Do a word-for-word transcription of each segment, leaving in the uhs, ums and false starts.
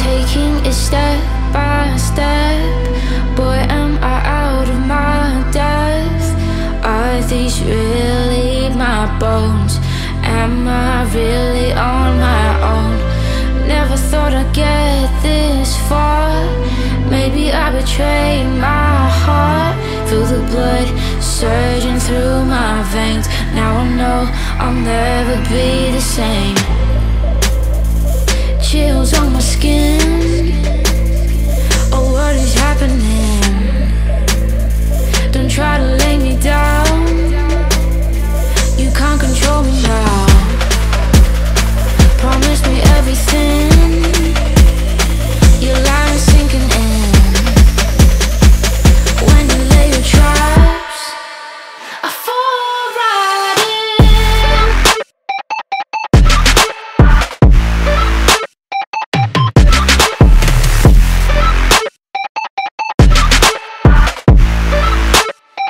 Taking it step by step, boy, am I out of my depth? Are these really my bones? Am I really on my own? Never thought I'd get this far. Maybe I betrayed my heart. Feel the blood surging through my veins. Now I know I'll never be the same. Chills on my skin. Oh, what is happening? Don't try to lay me down. You can't control me now. Promise me everything. Your lies are sinking in. When you lay your traps, I fall right in. I fall right in.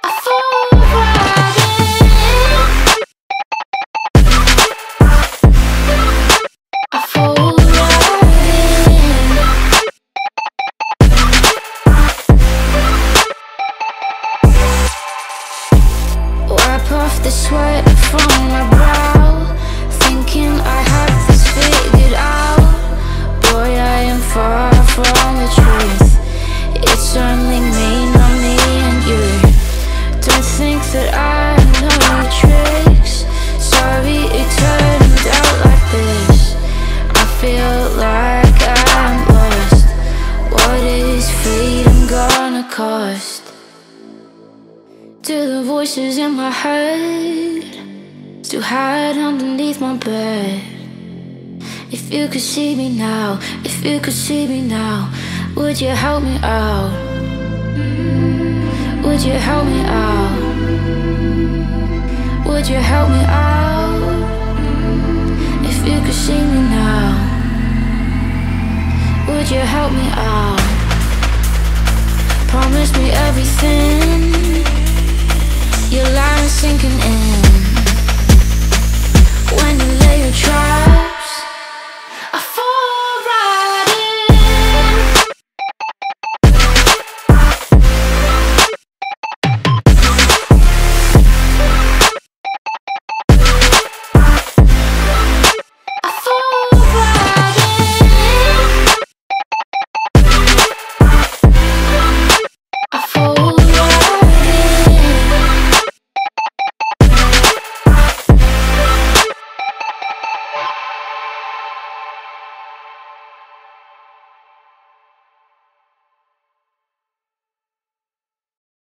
I fall right in. Wipe off the sweat from my brow, thinking I have this figured out. Boy, I am far from the truth. It's only me, not me and you. Don't think that I know your tricks. Sorry it turned out like this. I feel like I'm lost. What is freedom gonna cost? Do the voices in my head still hide underneath my bed? If you could see me now, if you could see me now, would you help me out? Would you help me out? Would you help me out? If you could see me now, would you help me out? Promise me everything. Your lies sinking in. When you lay your trap.